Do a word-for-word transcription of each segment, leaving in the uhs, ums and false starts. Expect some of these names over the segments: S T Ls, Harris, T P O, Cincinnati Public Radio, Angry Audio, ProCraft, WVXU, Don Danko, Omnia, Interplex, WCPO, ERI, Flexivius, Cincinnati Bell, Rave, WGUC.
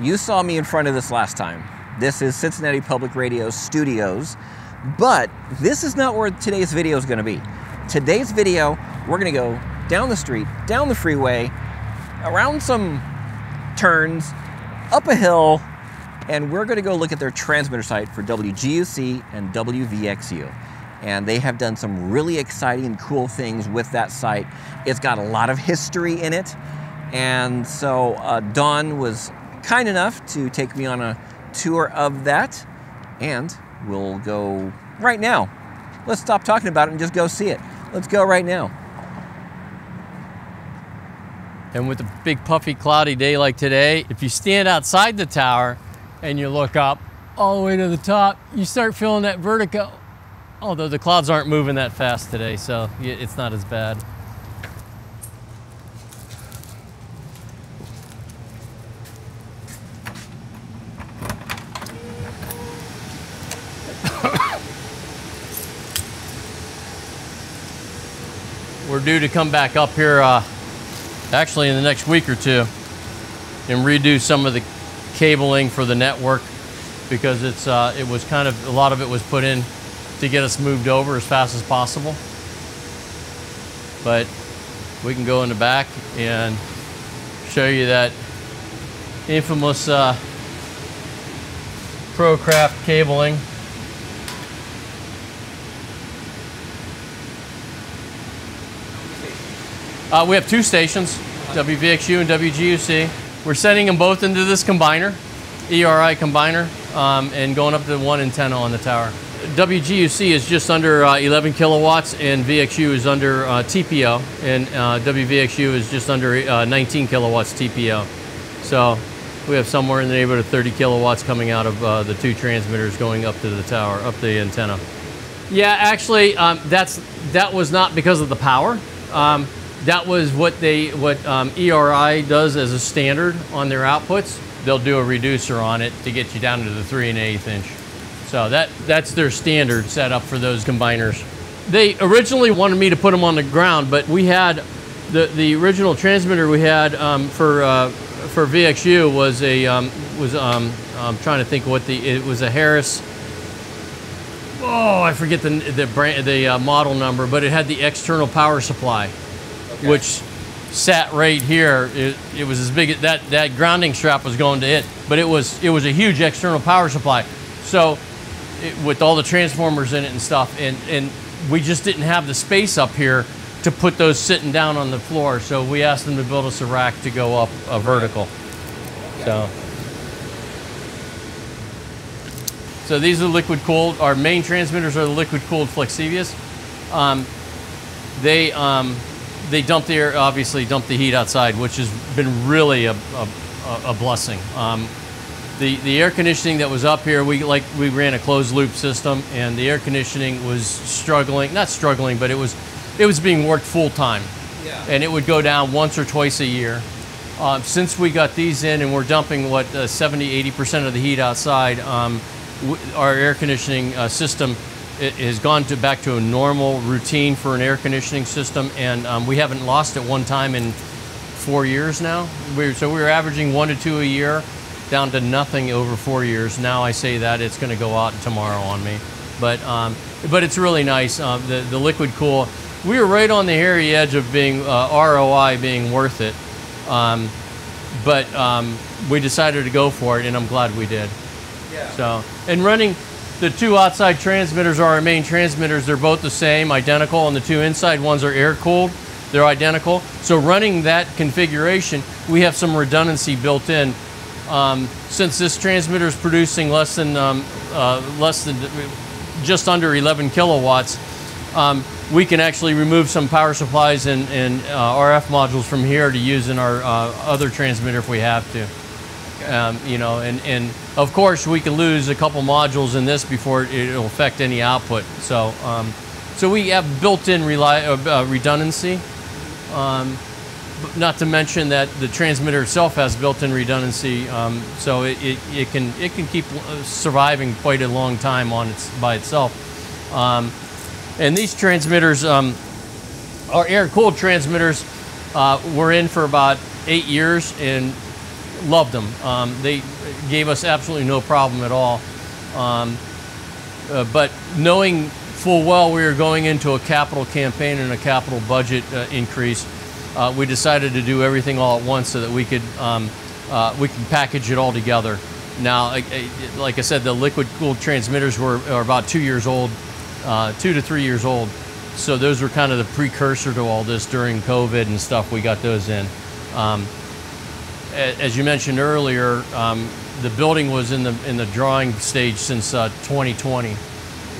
You saw me in front of this last time. This is Cincinnati Public Radio Studios, but this is not where today's video is going to be. Today's video, we're going to go down the street, down the freeway, around some turns, up a hill, and we're going to go look at their transmitter site for W G U C and W V X U. And they have done some really exciting and cool things with that site. It's got a lot of history in it. And so uh, Dawn was kind enough to take me on a tour of that. And we'll go right now. Let's stop talking about it and just go see it. Let's go right now. And with a big puffy cloudy day like today, if you stand outside the tower and you look up all the way to the top, you start feeling that vertigo. Although the clouds aren't moving that fast today, so it's not as bad. We're due to come back up here uh, actually in the next week or two and redo some of the cabling for the network, because it's uh, it was kind of, a lot of it was put in to get us moved over as fast as possible. But we can go in the back and show you that infamous uh, ProCraft cabling. Uh, we have two stations, W V X U and W G U C. We're sending them both into this combiner, E R I combiner, um, and going up to one antenna on the tower. W G U C is just under uh, eleven kilowatts, and V X U is under uh, T P O, and uh, W V X U is just under uh, nineteen kilowatts T P O. So we have somewhere in the neighborhood of thirty kilowatts coming out of uh, the two transmitters going up to the tower, up the antenna. Yeah, actually, um, that's that was not because of the power. Um, that was what they what um, E R I does as a standard on their outputs. They'll do a reducer on it to get you down to the three and eighth inch. So that, that's their standard setup for those combiners. They originally wanted me to put them on the ground, but we had, the, the original transmitter we had um, for, uh, for V X U was a, um, was, um, I'm trying to think what the, it was a Harris, oh, I forget the, the, brand, the uh, model number, but it had the external power supply, okay, which sat right here. It, it was as big, that, that grounding strap was going to it, but it was, it was a huge external power supply. So, it, with all the transformers in it and stuff, and, and we just didn't have the space up here to put those sitting down on the floor, so we asked them to build us a rack to go up a vertical. So, so these are liquid cooled. Our main transmitters are the liquid cooled Flexivius. Um, they um, they dump the air, obviously dump the heat outside, which has been really a a, a blessing. Um, The, the air conditioning that was up here, we like we ran a closed loop system, and the air conditioning was struggling, not struggling, but it was it was being worked full time. Yeah. And it would go down once or twice a year. Um, since we got these in and we're dumping what uh, seventy, eighty percent of the heat outside, um, w our air conditioning uh, system it, has gone to back to a normal routine for an air conditioning system, and um, we haven't lost it one time in four years now. We're, so we were averaging one to two a year, down to nothing over four years. Now I say that, it's gonna go out tomorrow on me. But um, but it's really nice, uh, the, the liquid cool. We were right on the hairy edge of being uh, R O I being worth it. Um, but um, we decided to go for it, and I'm glad we did. Yeah. So, and running the two outside transmitters are our main transmitters. They're both the same, identical, and the two inside ones are air cooled. They're identical. So running that configuration, we have some redundancy built in. Um, since this transmitter is producing less than um, uh, less than just under eleven kilowatts, um, we can actually remove some power supplies and, and uh, R F modules from here to use in our uh, other transmitter if we have to. Um, you know, and, and of course we can lose a couple modules in this before it'll affect any output. So um, so we have built-in uh, redundancy. Um, Not to mention that the transmitter itself has built-in redundancy, um, so it, it, it can it can keep surviving quite a long time on its by itself. Um, and these transmitters, um, our air-cooled transmitters, uh, were in for about eight years, and loved them. Um, they gave us absolutely no problem at all. Um, uh, but knowing full well we were going into a capital campaign and a capital budget uh, increase, uh, we decided to do everything all at once so that we could um, uh, we could package it all together. Now, like I said, the liquid-cooled transmitters were are about two years old, uh, two to three years old. So those were kind of the precursor to all this during COVID and stuff. We got those in. Um, as you mentioned earlier, um, the building was in the in the drawing stage since uh, twenty twenty.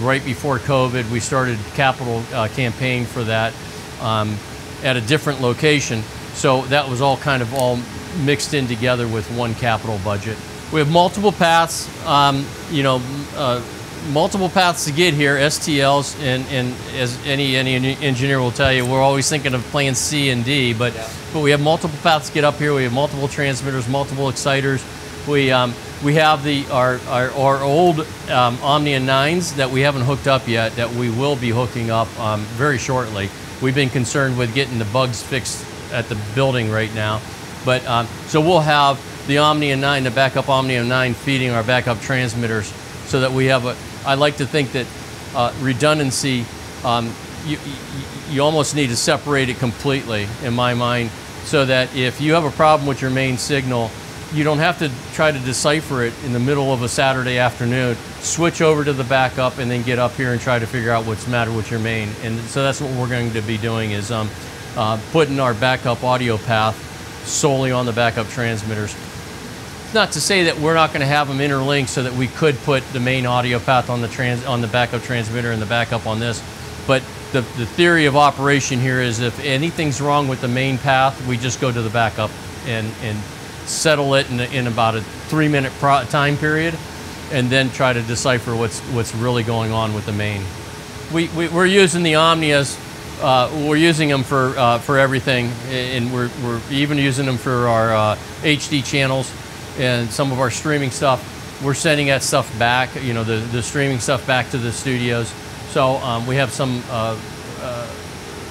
Right before COVID, we started capital uh, campaign for that um, at a different location. So that was all kind of all mixed in together with one capital budget. We have multiple paths, um, you know, uh, multiple paths to get here, S T Ls, and, and as any, any engineer will tell you, we're always thinking of plan C and D, but, yeah. but we have multiple paths to get up here. We have multiple transmitters, multiple exciters. We, um, we have the, our, our, our old um, Omnia nines that we haven't hooked up yet that we will be hooking up um, very shortly. We've been concerned with getting the bugs fixed at the building right now. But um, so we'll have the Omnia nine, the backup Omnia nine feeding our backup transmitters so that we have a, I like to think that uh, redundancy, um, you, you almost need to separate it completely in my mind so that if you have a problem with your main signal, you don't have to try to decipher it in the middle of a Saturday afternoon, switch over to the backup and then get up here and try to figure out what's the matter with your main. And so that's what we're going to be doing is um, uh, putting our backup audio path solely on the backup transmitters. Not to say that we're not going to have them interlinked so that we could put the main audio path on the trans on the backup transmitter and the backup on this, but the, the theory of operation here is if anything's wrong with the main path, we just go to the backup and, and settle it in, in about a three minute pro time period and then try to decipher what's what's really going on with the main. We, we, we're using the Omnias. Uh, we're using them for uh, for everything, and we're, we're even using them for our uh, H D channels and some of our streaming stuff. We're sending that stuff back, you know, the, the streaming stuff back to the studios. So um, we have some uh, uh,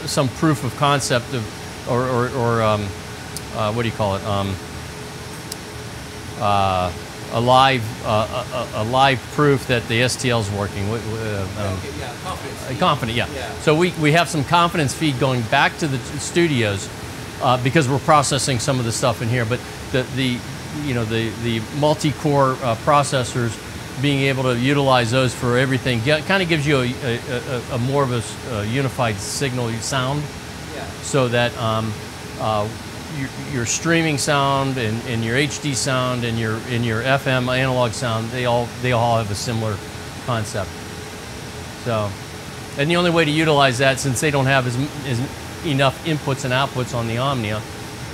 some proof of concept of, or, or, or um, uh, what do you call it, um, uh, a live uh, a, a live proof that the S T L's working. Uh, um, yeah, confidence. Confident, yeah. yeah. So we, we have some confidence feed going back to the studios uh, because we're processing some of the stuff in here. But the the you know the the multi-core uh, processors, being able to utilize those for everything, kind of gives you a, a, a, a more of a, a unified signal sound, yeah. So that. Um, uh, Your, your streaming sound and, and your H D sound and your in your F M analog sound, they all they all have a similar concept. So, and the only way to utilize that, since they don't have as, as enough inputs and outputs on the Omnia,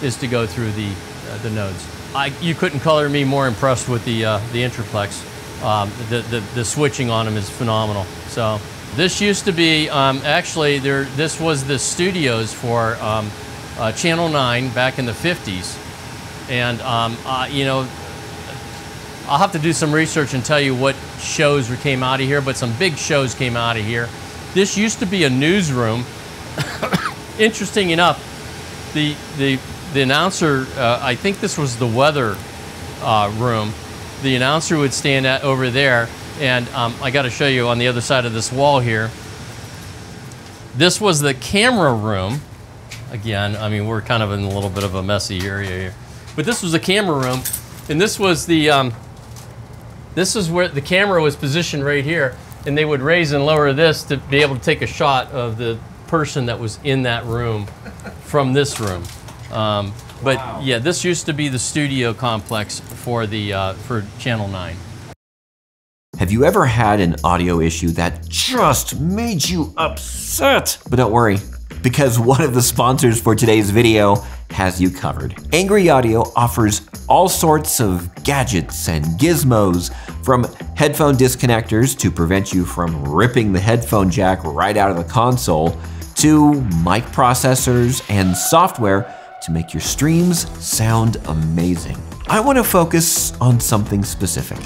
is to go through the uh, the nodes. I you couldn't color me more impressed with the uh, the Interplex. Um, the, the the switching on them is phenomenal. So this used to be um, actually there. This was the studios for. Um, Uh, Channel nine back in the fifties, and um, uh, you know, I'll have to do some research and tell you what shows came out of here, but some big shows came out of here. This used to be a newsroom. Interesting enough, the the the announcer, uh, I think this was the weather uh, room. The announcer would stand at, over there, and um, I got to show you on the other side of this wall here. This was the camera room. Again, I mean, we're kind of in a little bit of a messy area here, but this was the camera room, and this was the um, this is where the camera was positioned right here, and they would raise and lower this to be able to take a shot of the person that was in that room from this room. Um, but wow. Yeah, this used to be the studio complex for the uh, for Channel nine. Have you ever had an audio issue that just made you upset? But don't worry, because one of the sponsors for today's video has you covered. Angry Audio offers all sorts of gadgets and gizmos, from headphone disconnectors to prevent you from ripping the headphone jack right out of the console, to mic processors and software to make your streams sound amazing. I want to focus on something specific: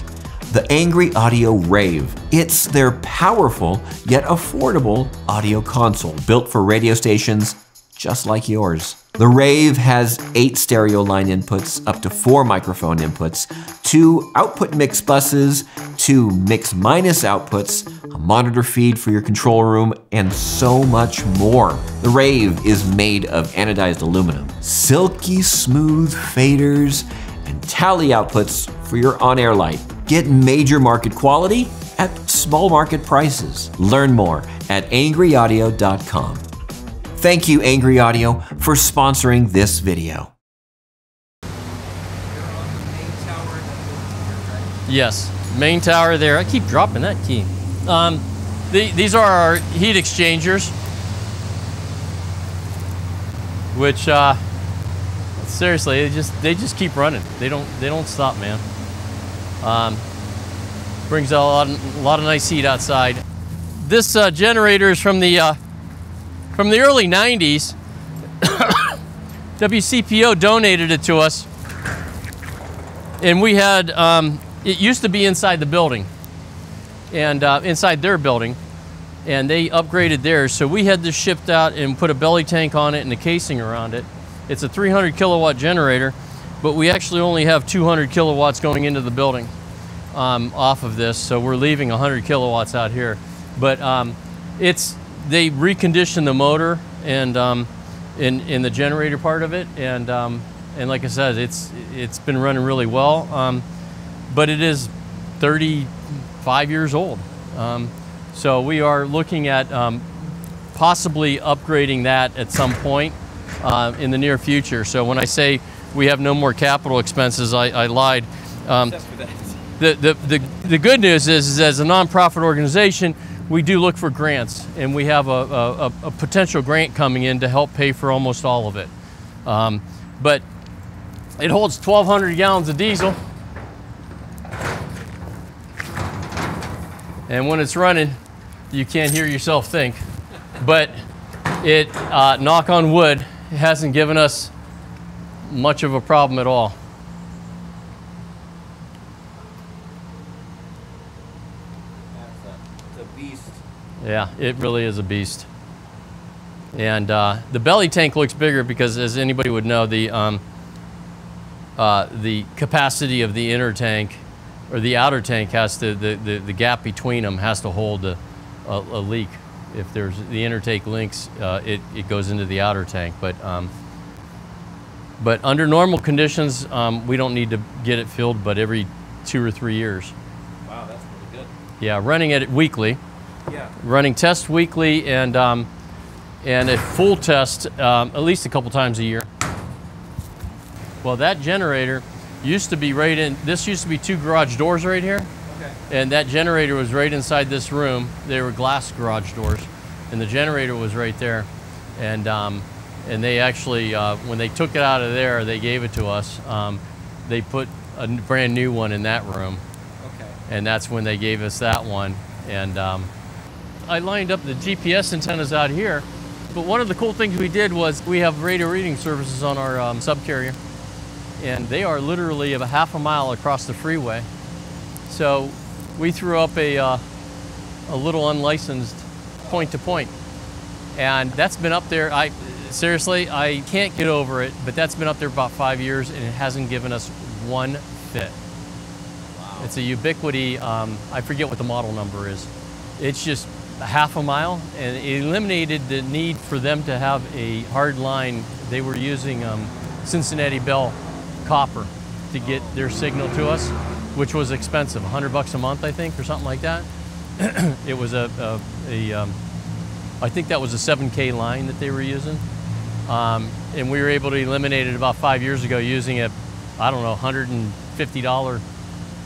the Angry Audio Rave. It's their powerful yet affordable audio console built for radio stations just like yours. The Rave has eight stereo line inputs, up to four microphone inputs, two output mix buses, two mix minus outputs, a monitor feed for your control room, and so much more. The Rave is made of anodized aluminum, silky smooth faders, and tally outputs for your on-air light. Get major market quality at small market prices. Learn more at angry audio dot com. Thank you, Angry Audio, for sponsoring this video. Yes, main tower there. I keep dropping that key. Um, the, these are our heat exchangers, which uh, seriously, they just they just keep running. They don't they don't stop, man. Um, brings out a lot of, a lot of nice heat outside. This uh, generator is from the uh, from the early nineties. W C P O donated it to us, and we had um, it used to be inside the building, and uh, inside their building, and they upgraded theirs. So we had this shipped out and put a belly tank on it and a casing around it. It's a three hundred kilowatt generator, but we actually only have two hundred kilowatts going into the building um, off of this. So we're leaving one hundred kilowatts out here. But um, it's they reconditioned the motor and um, in in the generator part of it, and um, and like I said, it's it's been running really well. Um, but it is thirty-five years old, um, so we are looking at um, possibly upgrading that at some point uh, in the near future. So when I say we have no more capital expenses, I, I lied. Um, the, the, the, the good news is, is as a nonprofit organization, we do look for grants, and we have a, a, a potential grant coming in to help pay for almost all of it. Um, but it holds twelve hundred gallons of diesel. And when it's running, you can't hear yourself think. But it, uh, knock on wood, it hasn't given us much of a problem at all. That's a beast. Yeah, it really is a beast. And uh, the belly tank looks bigger because, as anybody would know, the um, uh, the capacity of the inner tank, or the outer tank, has to, the, the, the gap between them has to hold a, a, a leak. If there's the inner tank leaks, uh, it, it goes into the outer tank. But, um, but under normal conditions, um, we don't need to get it filled but every two or three years. Wow, that's really good. Yeah, running it weekly. Yeah. Running tests weekly, and, um, and a full test um, at least a couple times a year. Well, that generator used to be right in, this used to be two garage doors right here. Okay. And that generator was right inside this room. They were glass garage doors, and the generator was right there. And, um, and they actually, uh, when they took it out of there, they gave it to us. Um, they put a brand new one in that room. Okay. And that's when they gave us that one. And um, I lined up the G P S antennas out here, but one of the cool things we did was we have radio reading services on our um, subcarrier. And they are literally a half a mile across the freeway. So we threw up a, uh, a little unlicensed point-to-point. -point. And that's been up there, I seriously, I can't get over it, but that's been up there about five years and it hasn't given us one bit. Wow. It's a ubiquity, um, I forget what the model number is. It's just a half a mile, and it eliminated the need for them to have a hard line. They were using um, Cincinnati Bell copper to get their signal to us, which was expensive, a hundred bucks a month, I think, or something like that. It was a, a, a um, I think that was a seven K line that they were using. Um, and we were able to eliminate it about five years ago using a, I don't know, a hundred fifty dollar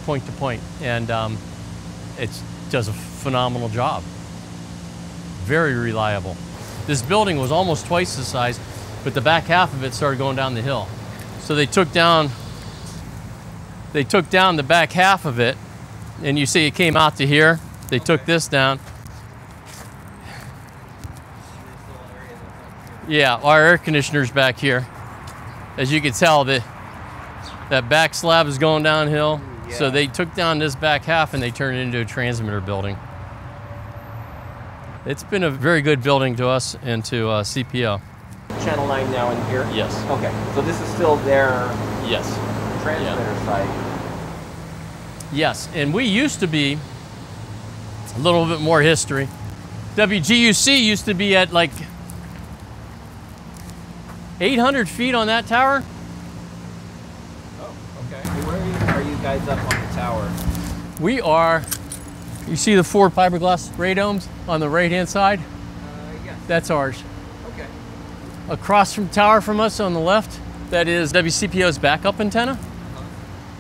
point to point. And um, it does a phenomenal job. Very reliable. This building was almost twice the size, but the back half of it started going down the hill. So they took down, they took down the back half of it, and you see it came out to here. They took this down. Yeah, our air conditioner's back here. As you can tell, the, that back slab is going downhill. Yeah. So they took down this back half and they turned it into a transmitter building. It's been a very good building to us and to uh, C P O. channel nine now in here? Yes. Okay, so this is still their yes. transmitter yeah. site. Yes, and we used to be, a little bit more history, W G U C used to be at like eight hundred feet on that tower. Oh, okay. Hey, where are you, are you guys up on the tower? We are, you see the four fiberglass radomes on the right-hand side? Uh, yes. That's ours. Okay. Across from tower from us on the left, that is W C P O's backup antenna. Uh-huh.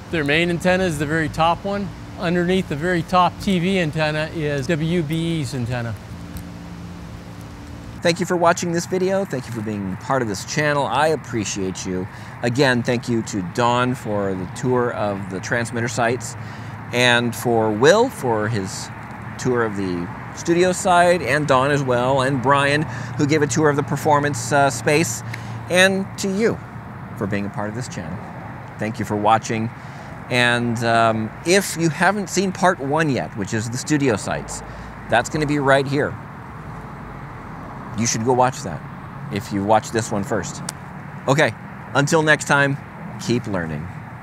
Their main antenna is the very top one. Underneath the very top T V antenna is W B E's antenna. Thank you for watching this video. Thank you for being part of this channel. I appreciate you. Again, thank you to Don for the tour of the transmitter sites, and for Will for his tour of the studio side, and Don as well, and Brian, who gave a tour of the performance uh, space, and to you for being a part of this channel. Thank you for watching. And um, if you haven't seen part one yet, which is the studio sites, that's going to be right here. You should go watch that if you watch this one first. Okay, until next time, keep learning.